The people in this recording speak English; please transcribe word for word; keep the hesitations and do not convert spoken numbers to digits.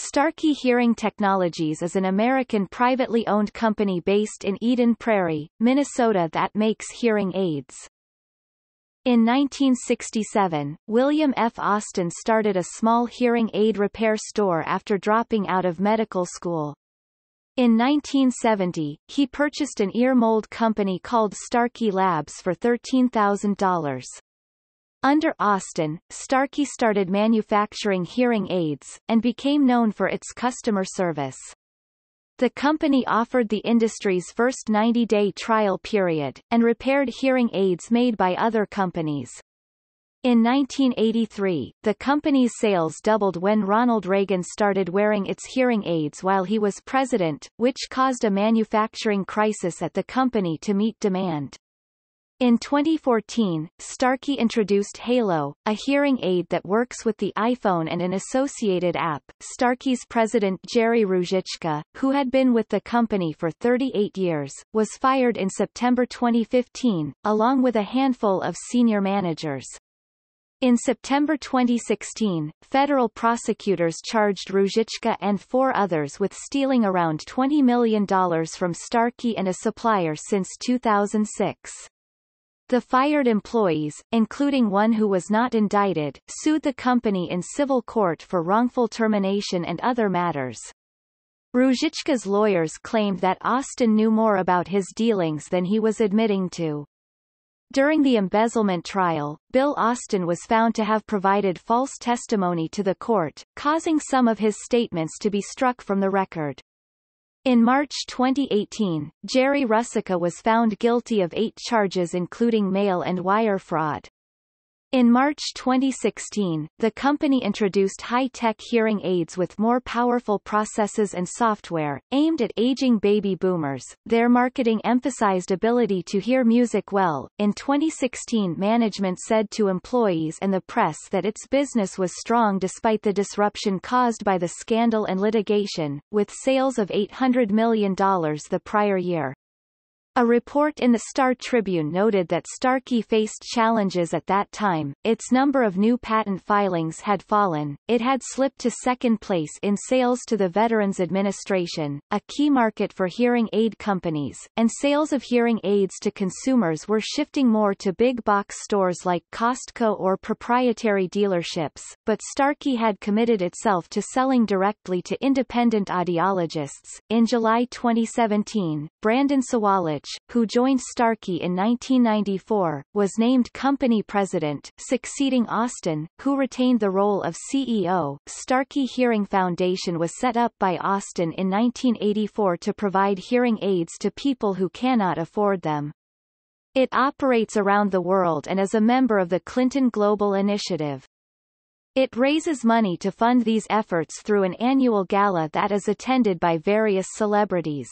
Starkey Hearing Technologies is an American privately owned company based in Eden Prairie, Minnesota that makes hearing aids. In nineteen sixty-seven, William F. Austin started a small hearing aid repair store after dropping out of medical school. In nineteen seventy, he purchased an ear mold company called Starkey Labs for thirteen thousand dollars. Under Austin, Starkey started manufacturing hearing aids, and became known for its customer service. The company offered the industry's first ninety-day trial period, and repaired hearing aids made by other companies. In nineteen eighty-three, the company's sales doubled when Ronald Reagan started wearing its hearing aids while he was president, which caused a manufacturing crisis at the company to meet demand. In twenty fourteen, Starkey introduced Halo, a hearing aid that works with the iPhone and an associated app. Starkey's president Jerry Ruzicka, who had been with the company for thirty-eight years, was fired in September twenty fifteen, along with a handful of senior managers. In September twenty sixteen, federal prosecutors charged Ruzicka and four others with stealing around twenty million dollars from Starkey and a supplier since two thousand six. The fired employees, including one who was not indicted, sued the company in civil court for wrongful termination and other matters. Ruzicka's lawyers claimed that Austin knew more about his dealings than he was admitting to. During the embezzlement trial, Bill Austin was found to have provided false testimony to the court, causing some of his statements to be struck from the record. In March twenty eighteen, Jerry Ruzicka was found guilty of eight charges including mail and wire fraud. In March twenty sixteen, the company introduced high-tech hearing aids with more powerful processors and software, aimed at aging baby boomers. Their marketing emphasized ability to hear music well. In twenty sixteen, management said to employees and the press that its business was strong despite the disruption caused by the scandal and litigation, with sales of eight hundred million dollars the prior year. A report in the Star Tribune noted that Starkey faced challenges at that time. Its number of new patent filings had fallen. It had slipped to second place in sales to the Veterans Administration, a key market for hearing aid companies, and sales of hearing aids to consumers were shifting more to big box stores like Costco or proprietary dealerships, but Starkey had committed itself to selling directly to independent audiologists. In July twenty seventeen, Brandon Sawalich, who joined Starkey in nineteen ninety-four, was named company president, succeeding Austin, who retained the role of C E O. Starkey Hearing Foundation was set up by Austin in nineteen eighty-four to provide hearing aids to people who cannot afford them. It operates around the world and is a member of the Clinton Global Initiative. It raises money to fund these efforts through an annual gala that is attended by various celebrities.